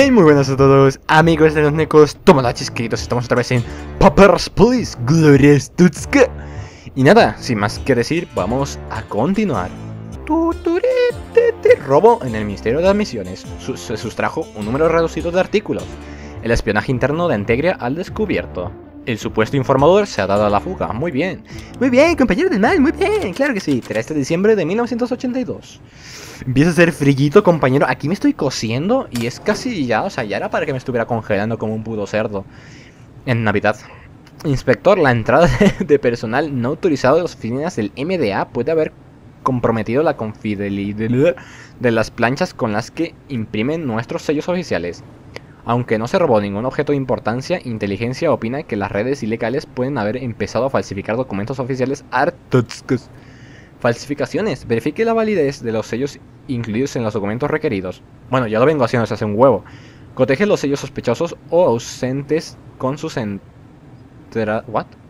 Hey, muy buenas a todos, amigos de los necos, tomodachis queridos, estamos otra vez en Papers Please, Gloria Arstotzka. Y nada, sin más que decir, vamos a continuar. Robo en el Ministerio de las Misiones. Se sustrajo un número reducido de artículos. El espionaje interno de Antegria al descubierto. El supuesto informador se ha dado a la fuga. Muy bien. Muy bien, compañero del mal, muy bien. Claro que sí. 3 de diciembre de 1982. Empieza a ser frillito, compañero. Aquí me estoy cociendo y es casi ya, o sea, ya era para que me estuviera congelando como un puto cerdo. En Navidad. Inspector, la entrada de personal no autorizado de las oficinas del MDA puede haber comprometido la confidencialidad de las planchas con las que imprimen nuestros sellos oficiales. Aunque no se robó ningún objeto de importancia, Inteligencia opina que las redes ilegales pueden haber empezado a falsificar documentos oficiales arstotzkas. Falsificaciones. Verifique la validez de los sellos incluidos en los documentos requeridos. Bueno, ya lo vengo haciendo, se hace un huevo. Coteje los sellos sospechosos o ausentes con sus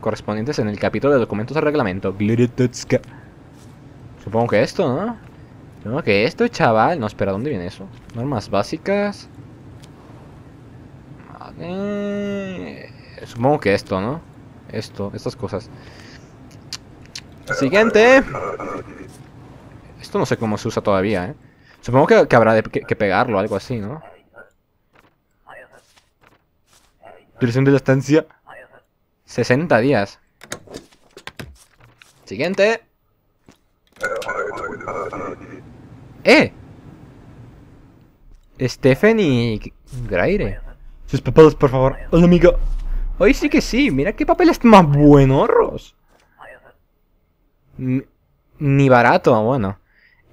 correspondientes en el capítulo de documentos de reglamento. Supongo que esto, ¿no? Supongo que esto, chaval. No, espera, ¿dónde viene eso? Normas básicas. Supongo que esto, ¿no? Esto, estas cosas. Siguiente. Esto no sé cómo se usa todavía, ¿eh? Supongo que habrá que pegarlo, algo así, ¿no? Duración de la estancia: 60 días. Siguiente. Stephanie Graire. Sus papeles, por favor. Hola, amigo. Hoy sí que sí. Mira qué papeles más buenorros. Ni barato, bueno.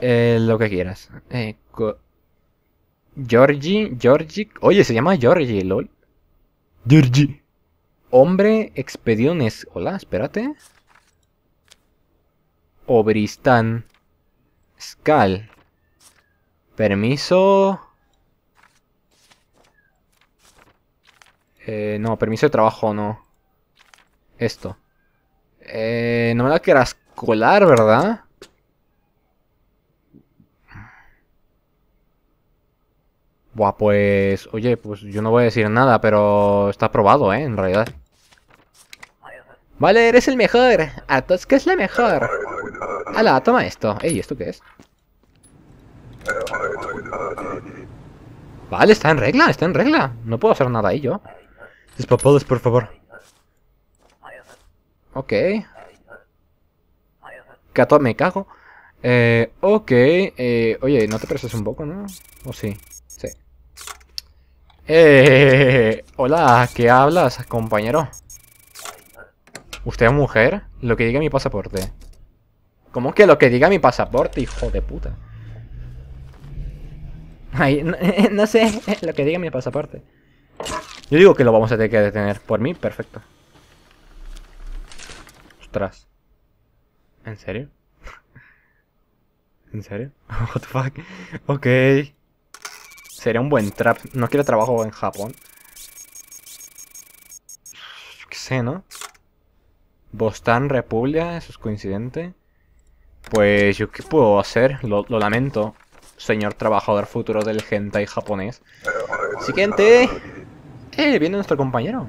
Lo que quieras. Georgi. Oye, se llama Georgi, lol. Georgi. Hombre, expediones. Hola, espérate. Obristan. Skal. Permiso. No, permiso de trabajo no. Esto. No me la quieras colar, ¿verdad? Buah, pues... Oye, pues yo no voy a decir nada, pero... Está aprobado, ¿eh? En realidad. Vale, eres el mejor. Arstotzka es la mejor. Hala, toma esto. Ey, ¿esto qué es? Vale, está en regla, está en regla. No puedo hacer nada ahí yo. Sus papeles, por favor. Ok. Cato, me cago. Ok. Oye, ¿no te pareces un poco, no? ¿O sí? Sí. Hola, ¿qué hablas, compañero? ¿Usted es mujer? Lo que diga mi pasaporte. ¿Cómo que lo que diga mi pasaporte, hijo de puta? Ay, no sé lo que diga mi pasaporte. Yo digo que lo vamos a tener que detener. Por mí, perfecto. Ostras. ¿En serio? ¿En serio? What the fuck. Ok. Sería un buen trap. No quiero trabajo en Japón. Yo qué sé, ¿no? Bostán, República. Eso es coincidente. Pues yo qué puedo hacer. Lo lamento. Señor trabajador futuro del hentai japonés. Siguiente. Viene nuestro compañero.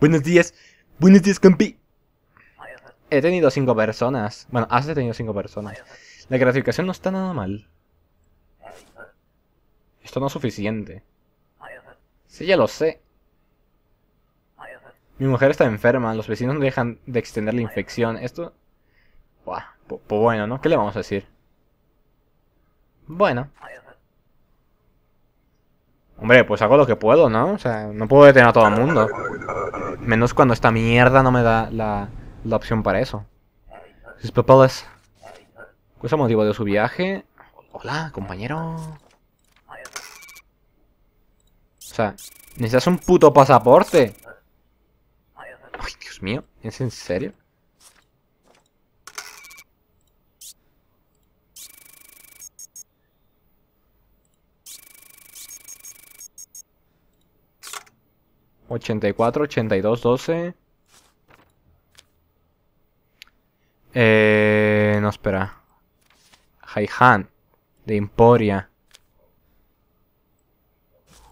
Buenos días. Buenos días, compi. He tenido 5 personas. Bueno, has detenido 5 personas. La gratificación no está nada mal. Esto no es suficiente. Sí, ya lo sé. Mi mujer está enferma. Los vecinos no dejan de extender la infección. Esto... Buah, pues bueno, ¿no? ¿Qué le vamos a decir? Bueno. Hombre, pues hago lo que puedo, ¿no? O sea, no puedo detener a todo el mundo. Menos cuando esta mierda no me da la opción para eso. Sus papeles. ¿Cuál es el motivo de su viaje? Hola, compañero. O sea, necesitas un puto pasaporte. Ay, Dios mío, ¿es en serio? ...84, 82, 12... No, espera... Haihan... de Emporia.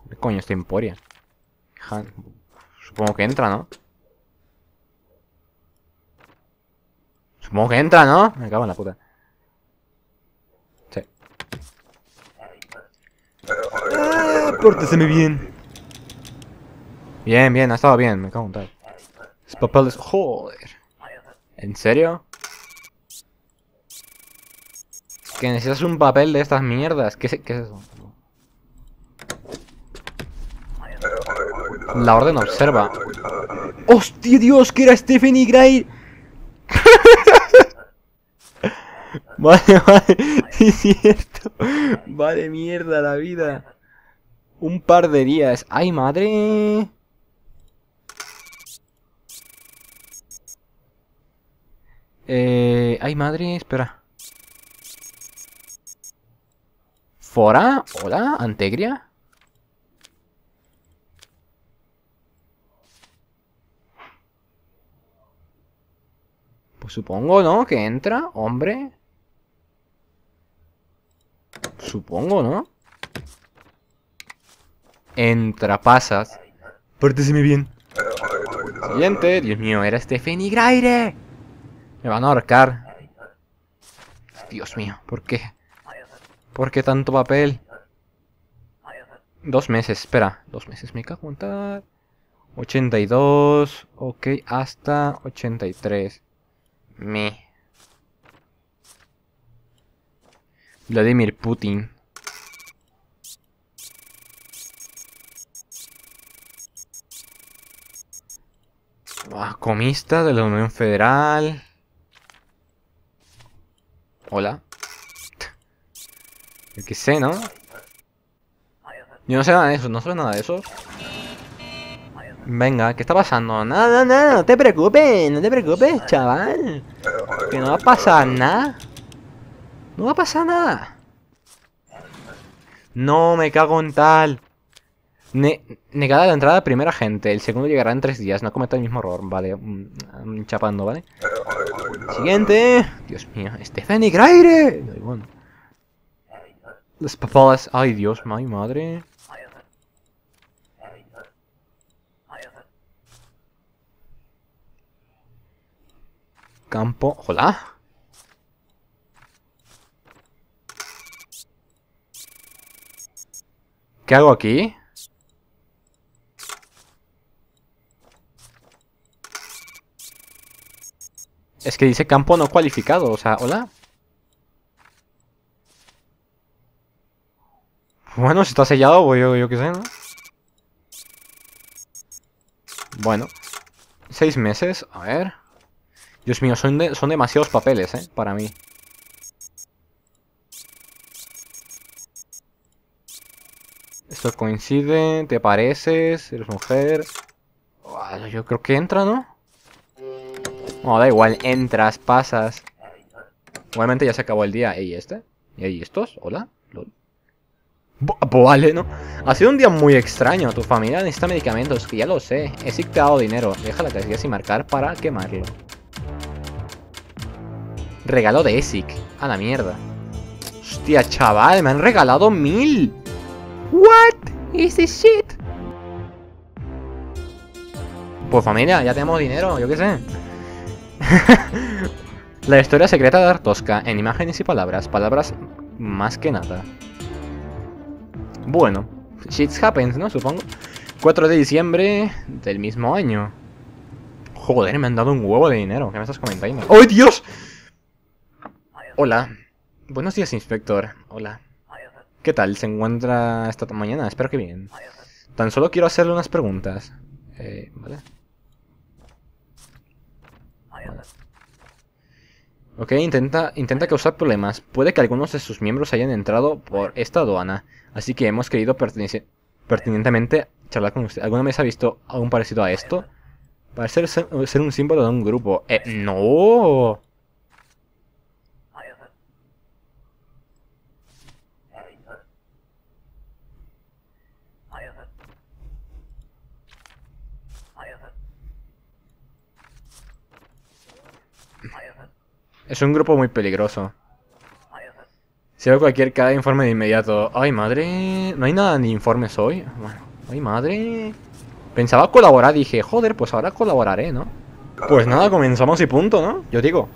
¿Qué coño está Emporia? Supongo que entra, ¿no? Supongo que entra, ¿no? Me cago en la puta. Sí. ¡Ah! Pórteseme bien. Bien, bien, ha estado bien. Me cago en tal. Es papeles. Joder. ¿En serio? Que necesitas un papel de estas mierdas. ¿Qué es eso? La orden observa. ¡Hostia, Dios! ¡Que era Stephanie Graire! Vale, sí es cierto. Vale, mierda la vida. Un par de días. ¡Ay, madre! ¡Ay, madre! Espera. ¿Fora? ¿Hola? ¿Antegria? Pues supongo, ¿no? Que entra, hombre. Supongo, ¿no? Entra, pasas. Pórteseme bien. Siguiente. Dios mío, era Stephanie Graire. Me van a ahorcar. Dios mío, ¿por qué? ¿Por qué tanto papel? 2 meses, espera. 2 meses, me cago en tal. 82. Ok, hasta 83. Me. Vladimir Putin. Comista de la Unión Federal. Hola. Yo qué sé, ¿no? Yo no sé nada de eso, no sé nada de eso. Venga, ¿qué está pasando? Nada, nada, no te preocupes, no te preocupes, chaval. Que no va a pasar nada. No va a pasar nada. No, me cago en tal. Negada la entrada a primera gente. El segundo llegará en 3 días. No cometa el mismo error. Vale, chapando, ¿vale? Siguiente. Dios mío, Stephanie Graire. No, bueno. Las papalas. Ay, Dios, mi madre. Campo. Hola. ¿Qué hago aquí? Es que dice campo no cualificado. O sea, hola. Bueno, si está sellado, pues yo qué sé, ¿no? Bueno. 6 meses. A ver. Dios mío, son demasiados papeles, para mí. Esto coincide, te pareces, eres mujer. Bueno, yo creo que entra, ¿no? No, da igual, entras, pasas. Igualmente ya se acabó el día. ¿Y este? ¿Y estos? ¿Hola? ¿Lol? Vale, ¿no? Ha sido un día muy extraño. Tu familia necesita medicamentos, que ya lo sé. Esic te ha dado dinero. Deja la casilla sin marcar para quemarlo. Regalo de Esic. A la mierda. Hostia, chaval. Me han regalado 1000. What is this shit? Pues familia, ya tenemos dinero. Yo qué sé. La historia secreta de Arstotzka. En imágenes y palabras. Palabras más que nada. Bueno. Shit happens, ¿no? Supongo. 4 de diciembre del mismo año. Joder, me han dado un huevo de dinero. ¿Qué me estás comentando? ¡Oh, Dios! Hola. Buenos días, inspector. Hola. ¿Qué tal? ¿Se encuentra esta mañana? Espero que bien. Tan solo quiero hacerle unas preguntas. Vale. Ok, intenta causar problemas. Puede que algunos de sus miembros hayan entrado por esta aduana. Así que hemos querido pertinentemente charlar con usted. ¿Alguna vez ha visto algo parecido a esto? Parece ser un símbolo de un grupo. ¡No! Es un grupo muy peligroso. Si veo cualquier cada informe de inmediato. Ay, madre. No hay nada de informes hoy. Bueno, ay, madre. Pensaba colaborar, dije, joder, pues ahora colaboraré, ¿no? Pues nada, comenzamos y punto, ¿no? Yo digo.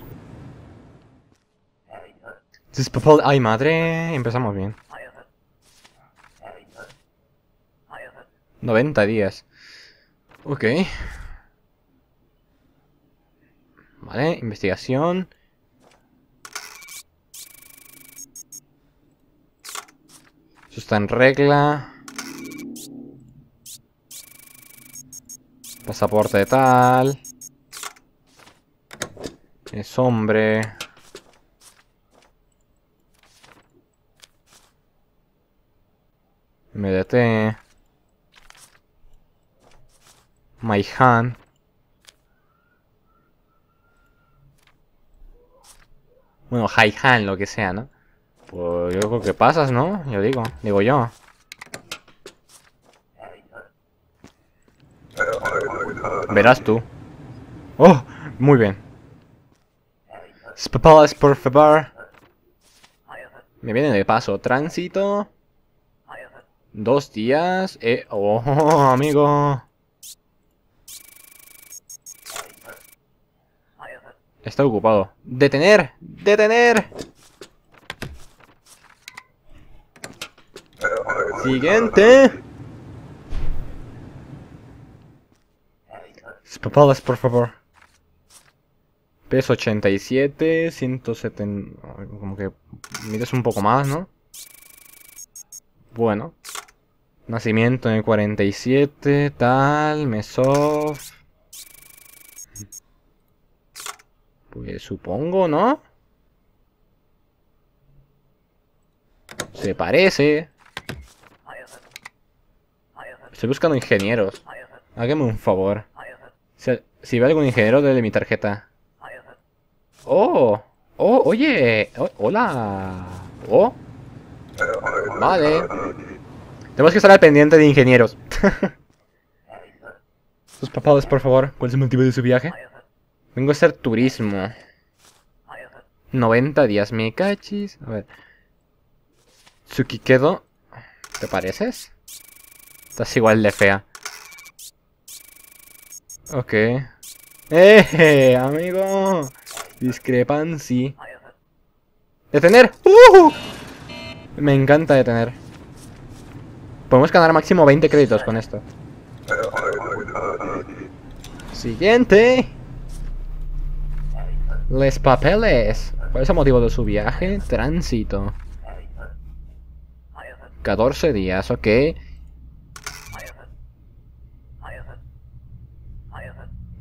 Ay, madre. Empezamos bien. 90 días. Ok. Vale, investigación. Eso está en regla. Pasaporte de tal. Es hombre. MDT. Haihan. Bueno, Haihan, lo que sea, ¿no? Pues yo creo que pasas, ¿no? Yo digo, yo. Verás tú. ¡Oh! Muy bien. Papeles, por favor. Me viene de paso. Tránsito. 2 días. ¡Oh, amigo! Está ocupado. ¡Detener! ¡Detener! Siguiente. Papeles, por favor. Peso 87, 170... Como que mides un poco más, ¿no? Bueno. Nacimiento en el 47, tal, Mesov... Pues supongo, ¿no? Se parece. Estoy buscando ingenieros. Hágame un favor. Si ve algún ingeniero, dele mi tarjeta. ¡Oh! ¡Oh, oye! Oh, ¡hola! ¡Oh! Vale. Tenemos que estar al pendiente de ingenieros. Sus papeles, por favor. ¿Cuál es el motivo de su viaje? Vengo a hacer turismo. 90 días, me cachis. A ver. Tsukikedo. ¿Te pareces? Estás igual de fea. Ok. ¡Eh, amigo! Discrepancy. ¡Detener! ¡Uh! Me encanta detener. Podemos ganar máximo 20 créditos con esto. Siguiente. Les papeles. ¿Cuál es el motivo de su viaje? Tránsito. 14 días, ok.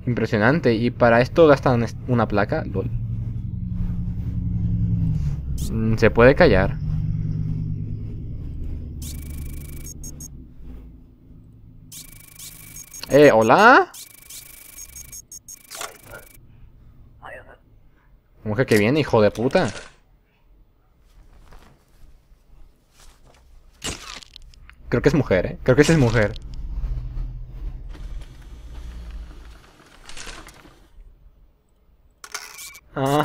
Impresionante. ¿Y para esto gastan una placa? Lol. Se puede callar. ¿Hola? Mujer, que viene, hijo de puta. Creo que es mujer, ¿eh? Creo que esa es mujer.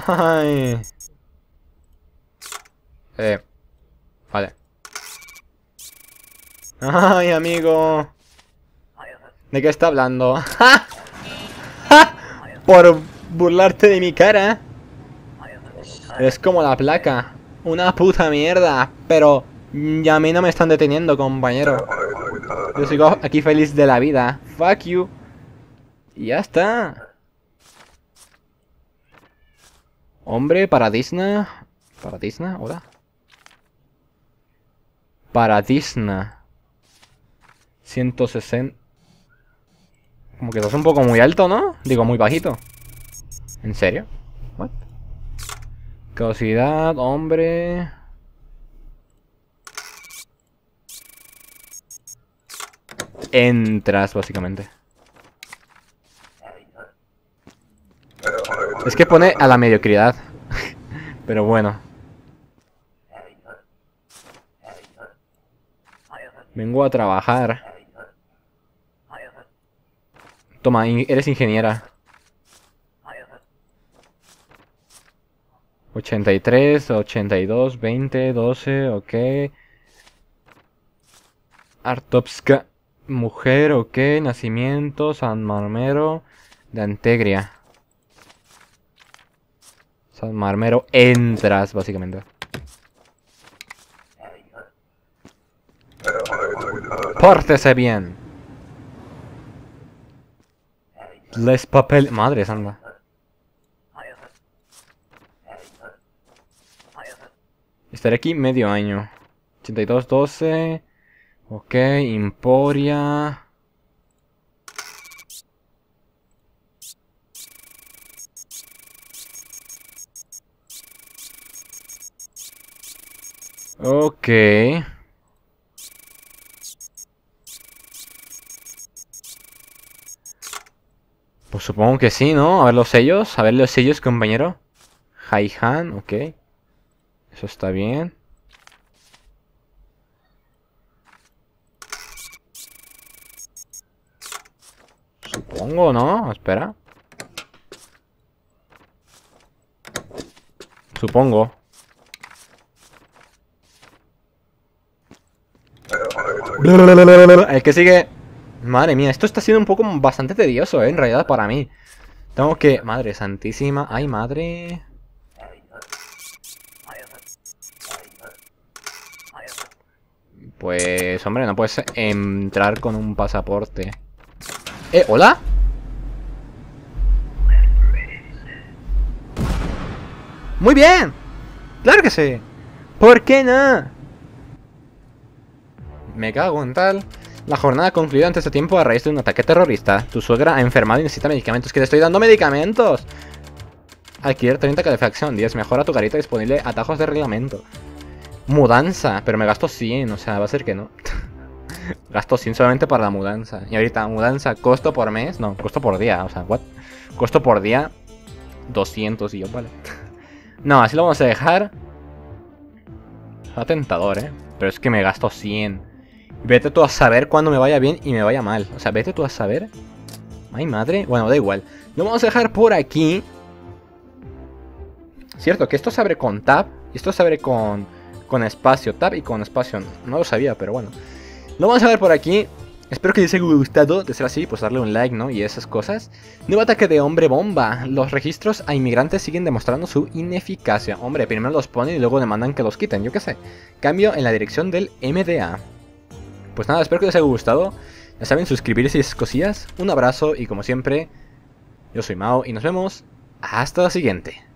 Ay. Vale. Ay, amigo. ¿De qué está hablando? ¡Ja! ¡Ja! Por burlarte de mi cara. Es como la placa. Una puta mierda. Pero ya a mí no me están deteniendo, compañero. Yo sigo aquí feliz de la vida. Fuck you. Y ya está. Hombre, Paradisna. Paradisna, hola. Paradisna. 160. Como que estás un poco muy alto, ¿no? Digo, muy bajito. ¿En serio? What? Causidad, hombre. Entras, básicamente. Es que pone a la mediocridad. Pero bueno. Vengo a trabajar. Toma, eres ingeniera. 83, 82, 20, 12, ok. Arstotzka, mujer, ok. Nacimiento, San Marmero, de Antegria. San Marmero, entras, básicamente. ¡Pórtese bien! Les papel... Madre santa. Estaré aquí medio año. 82, 12... Ok, Emporia... Ok... Pues supongo que sí, ¿no? A ver los sellos, compañero. Haihan, ok. Eso está bien. Supongo, ¿no? Espera. Supongo. El que sigue... Madre mía, esto está siendo un poco bastante tedioso, en realidad para mí. Tengo que... Madre santísima. Ay, madre. Pues, hombre, no puedes entrar con un pasaporte. ¿Hola? ¡Muy bien! ¡Claro que sí! ¿Por qué no? Me cago en tal... La jornada concluyó antes de tiempo a raíz de un ataque terrorista. Tu suegra ha enfermado y necesita medicamentos. ¡Que te estoy dando medicamentos! Adquirir 30 calefacción, 10. Mejora tu carita disponible. Atajos de reglamento. Mudanza. Pero me gasto 100. O sea, va a ser que no. Gasto 100 solamente para la mudanza. Y ahorita, mudanza. Costo por mes. No, costo por día. O sea, what? Costo por día. 200 y yo, vale. No, así lo vamos a dejar. Está tentador, ¿eh? Pero es que me gasto 100. Vete tú a saber cuándo me vaya bien y me vaya mal. O sea, vete tú a saber. Ay, madre. Bueno, da igual. Lo vamos a dejar por aquí. Cierto, que esto se abre con tab. Y esto se abre con espacio tab y con espacio. No lo sabía, pero bueno. Lo vamos a ver por aquí. Espero que les haya gustado. De ser así, pues darle un like, ¿no? Y esas cosas. Nuevo ataque de hombre bomba. Los registros a inmigrantes siguen demostrando su ineficacia. Hombre, primero los ponen y luego demandan que los quiten. Yo qué sé. Cambio en la dirección del MDA. Pues nada, espero que les haya gustado. Ya saben, suscribirse y esas cosillas. Un abrazo y como siempre, yo soy Mao y nos vemos hasta la siguiente.